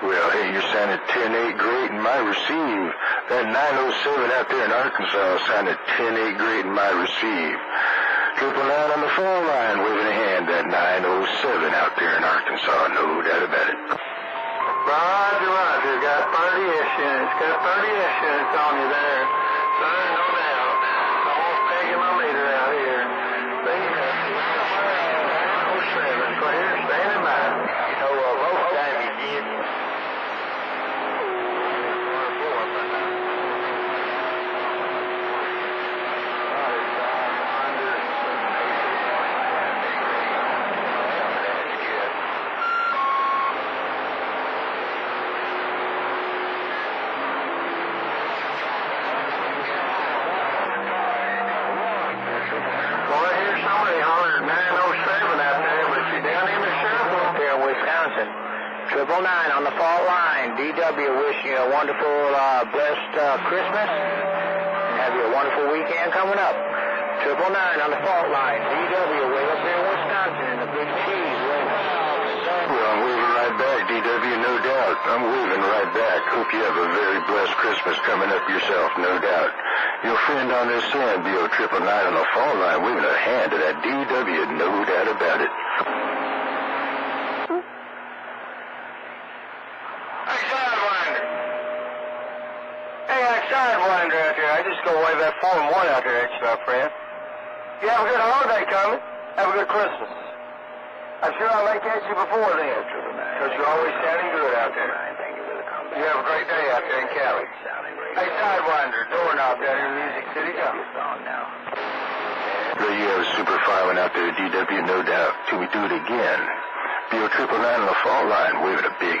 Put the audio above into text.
Well, hey, you're signed at 10-8 great in my receive. That 907 out there in Arkansas signed at 10-8 great in my receive. 999 on the phone line waving a hand. That 907 out there in Arkansas, no doubt about it. Roger, roger. Got 30 issues. Got 30 issues on you there. Sir, no doubt. Almost pegging my leader out here. They have 907. Clear, standing by. You know what? Triple 9 on the fault line. DW, wishing you a wonderful, blessed Christmas. Have you a wonderful weekend coming up. 999 on the fault line. DW, way up there in Wisconsin in the big cheese. Well, I'm waving right back, DW, no doubt. I'm waving right back. Hope you have a very blessed Christmas coming up yourself, no doubt. Your friend on this end, BO 999 on the fault line, waving a hand to that DW, no doubt about it. Sidewinder out there. I just go wave that 4-1 out there, actually, my friend. You have a good holiday coming. Have a good Christmas. I'm sure I'll make catch you before then, because you're always sounding good out there. You have a great day out there in Cali. Hey, Sidewinder, Doorknob down here in Music City. There you have a super fine one out there, DW, no doubt. Till we do it again. BO 999 on the fault line, waving a big